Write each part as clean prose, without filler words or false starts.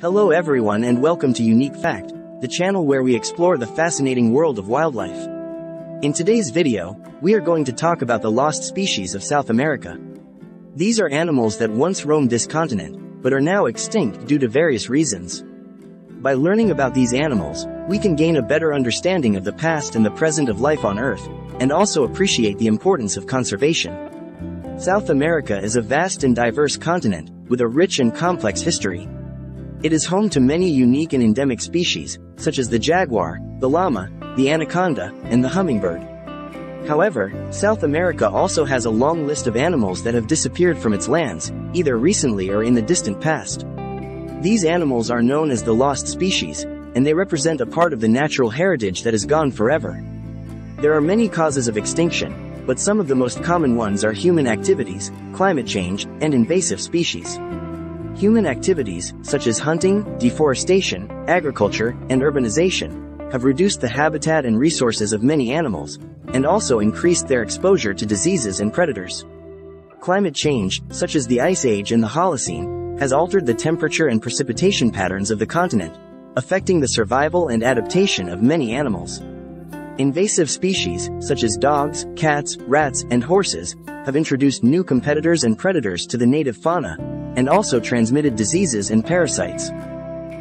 Hello everyone and welcome to Unique Fact, the channel where we explore the fascinating world of wildlife. In today's video, we are going to talk about the lost species of South America. These are animals that once roamed this continent, but are now extinct due to various reasons. By learning about these animals, we can gain a better understanding of the past and the present of life on Earth, and also appreciate the importance of conservation. South America is a vast and diverse continent, with a rich and complex history. It is home to many unique and endemic species, such as the jaguar, the llama, the anaconda, and the hummingbird. However, South America also has a long list of animals that have disappeared from its lands, either recently or in the distant past. These animals are known as the lost species, and they represent a part of the natural heritage that is gone forever. There are many causes of extinction, but some of the most common ones are human activities, climate change, and invasive species. Human activities, such as hunting, deforestation, agriculture, and urbanization, have reduced the habitat and resources of many animals, and also increased their exposure to diseases and predators. Climate change, such as the Ice Age and the Holocene, has altered the temperature and precipitation patterns of the continent, affecting the survival and adaptation of many animals. Invasive species, such as dogs, cats, rats, and horses, have introduced new competitors and predators to the native fauna, and also transmitted diseases and parasites.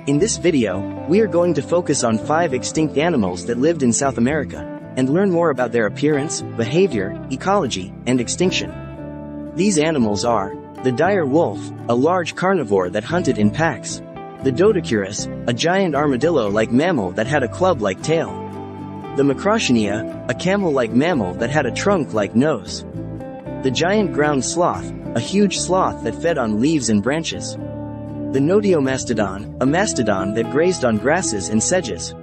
In this video, we are going to focus on 5 extinct animals that lived in South America, and learn more about their appearance, behavior, ecology, and extinction. These animals are the dire wolf, a large carnivore that hunted in packs; the Doedicurus, a giant armadillo-like mammal that had a club-like tail; the Macrauchenia, a camel-like mammal that had a trunk-like nose; the giant ground sloth, a huge sloth that fed on leaves and branches; the Notiomastodon, a mastodon that grazed on grasses and sedges.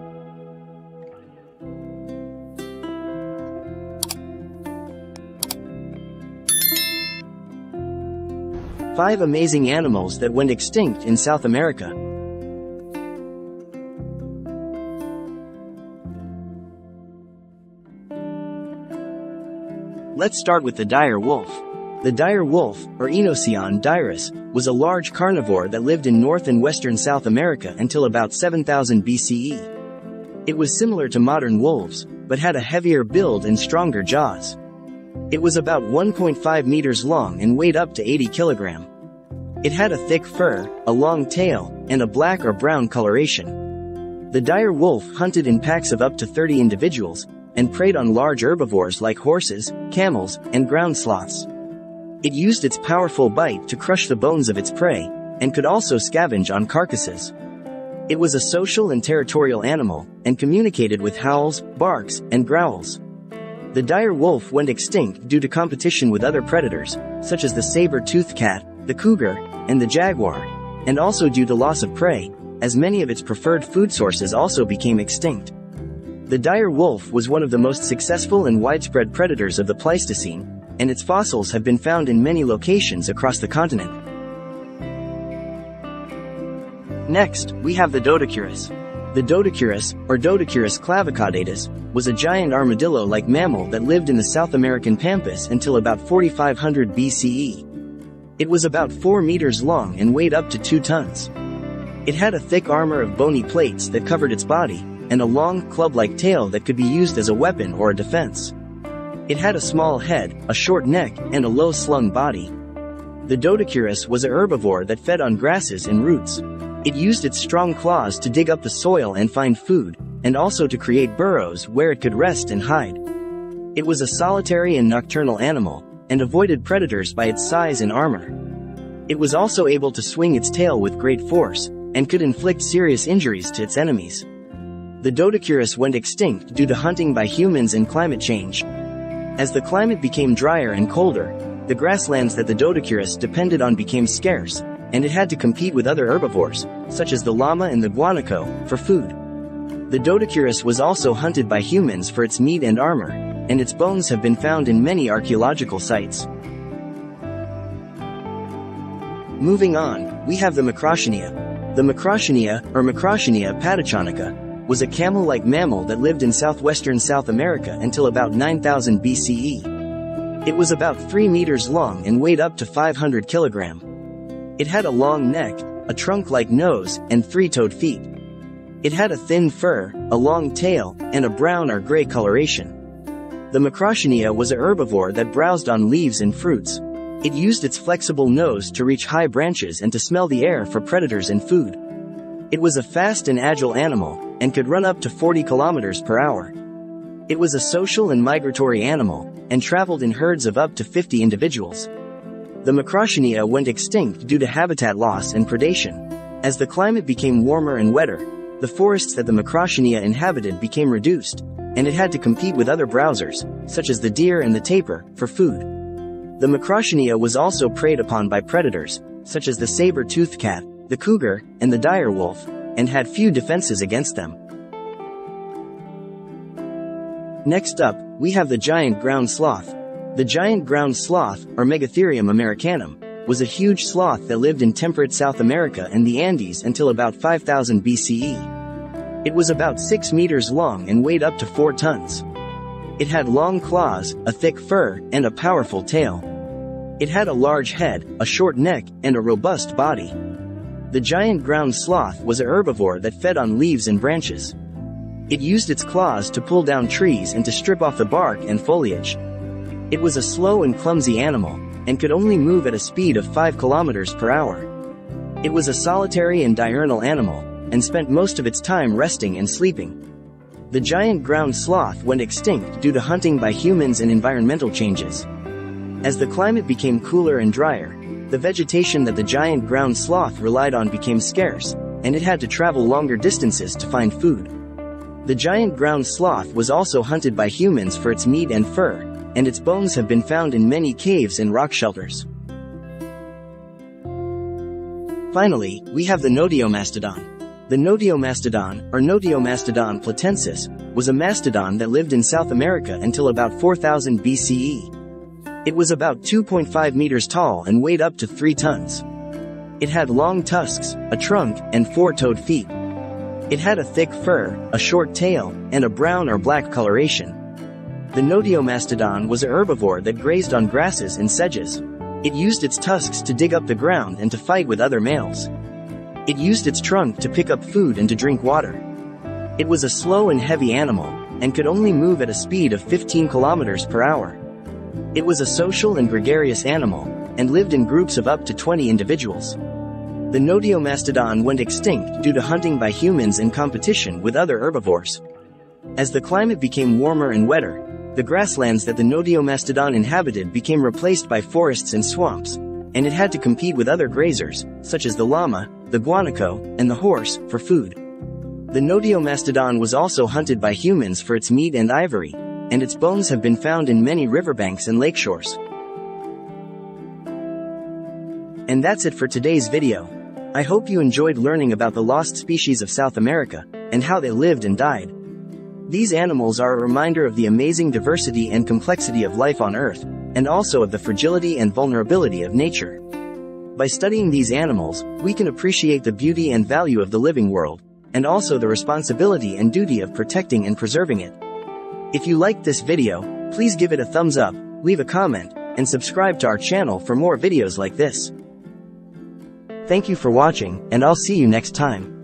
Five amazing animals that went extinct in South America. Let's start with the dire wolf. The dire wolf, or Aenocyon dirus, was a large carnivore that lived in north and western South America until about 7000 BCE. It was similar to modern wolves, but had a heavier build and stronger jaws. It was about 1.5 meters long and weighed up to 80 kilograms. It had a thick fur, a long tail, and a black or brown coloration. The dire wolf hunted in packs of up to 30 individuals, and preyed on large herbivores like horses, camels, and ground sloths. It used its powerful bite to crush the bones of its prey, and could also scavenge on carcasses. It was a social and territorial animal, and communicated with howls, barks, and growls. The dire wolf went extinct due to competition with other predators, such as the saber-toothed cat, the cougar, and the jaguar, and also due to loss of prey, as many of its preferred food sources also became extinct. The dire wolf was one of the most successful and widespread predators of the Pleistocene, and its fossils have been found in many locations across the continent. Next, we have the Doedicurus. The Doedicurus, or Doedicurus clavicaudatus, was a giant armadillo-like mammal that lived in the South American pampas until about 4500 BCE. It was about 4 meters long and weighed up to 2 tons. It had a thick armor of bony plates that covered its body, and a long, club-like tail that could be used as a weapon or a defense. It had a small head, a short neck, and a low-slung body. The Doedicurus was a herbivore that fed on grasses and roots. It used its strong claws to dig up the soil and find food, and also to create burrows where it could rest and hide. It was a solitary and nocturnal animal, and avoided predators by its size and armor. It was also able to swing its tail with great force, and could inflict serious injuries to its enemies. The Doedicurus went extinct due to hunting by humans and climate change. As the climate became drier and colder, the grasslands that the Doedicurus depended on became scarce, and it had to compete with other herbivores, such as the llama and the guanaco, for food. The Doedicurus was also hunted by humans for its meat and armor, and its bones have been found in many archaeological sites. Moving on, we have the Macrauchenia. The Macrauchenia, or Macrauchenia patachonica, was a camel-like mammal that lived in southwestern South America until about 9000 BCE. It was about 3 meters long and weighed up to 500 kg. It had a long neck, a trunk-like nose, and 3-toed feet. It had a thin fur, a long tail, and a brown or gray coloration. The Macrauchenia was a herbivore that browsed on leaves and fruits. It used its flexible nose to reach high branches and to smell the air for predators and food. It was a fast and agile animal, and could run up to 40 kilometers per hour. It was a social and migratory animal, and traveled in herds of up to 50 individuals. The Macrauchenia went extinct due to habitat loss and predation. As the climate became warmer and wetter, the forests that the Macrauchenia inhabited became reduced, and it had to compete with other browsers, such as the deer and the tapir, for food. The Macrauchenia was also preyed upon by predators, such as the saber-toothed cat, the cougar, and the dire wolf, and had few defenses against them. Next up, we have the giant ground sloth. The giant ground sloth, or Megatherium americanum, was a huge sloth that lived in temperate South America and the Andes until about 5000 BCE. It was about 6 meters long and weighed up to 4 tons. It had long claws, a thick fur, and a powerful tail. It had a large head, a short neck, and a robust body. The giant ground sloth was a herbivore that fed on leaves and branches. It used its claws to pull down trees and to strip off the bark and foliage. It was a slow and clumsy animal, and could only move at a speed of 5 kilometers per hour. It was a solitary and diurnal animal, and spent most of its time resting and sleeping. The giant ground sloth went extinct due to hunting by humans and environmental changes. As the climate became cooler and drier, the vegetation that the giant ground sloth relied on became scarce, and it had to travel longer distances to find food. The giant ground sloth was also hunted by humans for its meat and fur, and its bones have been found in many caves and rock shelters. Finally, we have the Notiomastodon. The Notiomastodon, or Notiomastodon platensis, was a mastodon that lived in South America until about 4000 BCE. It was about 2.5 meters tall and weighed up to 3 tons. It had long tusks, a trunk, and 4-toed feet. It had a thick fur, a short tail, and a brown or black coloration. The Notiomastodon was a herbivore that grazed on grasses and sedges. It used its tusks to dig up the ground and to fight with other males. It used its trunk to pick up food and to drink water. It was a slow and heavy animal, and could only move at a speed of 15 kilometers per hour. It was a social and gregarious animal, and lived in groups of up to 20 individuals. The Notiomastodon went extinct due to hunting by humans and competition with other herbivores. As the climate became warmer and wetter, the grasslands that the Notiomastodon inhabited became replaced by forests and swamps, and it had to compete with other grazers, such as the llama, the guanaco, and the horse, for food. The Notiomastodon was also hunted by humans for its meat and ivory, and its bones have been found in many riverbanks and lakeshores. And that's it for today's video. I hope you enjoyed learning about the lost species of South America, and how they lived and died. These animals are a reminder of the amazing diversity and complexity of life on Earth, and also of the fragility and vulnerability of nature. By studying these animals, we can appreciate the beauty and value of the living world, and also the responsibility and duty of protecting and preserving it. If you liked this video, please give it a thumbs up, leave a comment, and subscribe to our channel for more videos like this. Thank you for watching, and I'll see you next time.